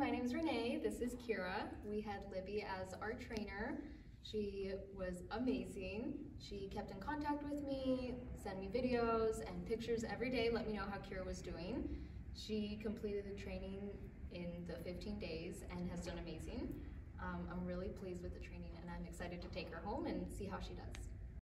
my name's Renee, this is Keira. We had Libby as our trainer. She was amazing. She kept in contact with me, sent me videos and pictures every day, let me know how Keira was doing. She completed the training in the 15 days and has done amazing. I'm really pleased with the training and I'm excited to take her home and see how she does.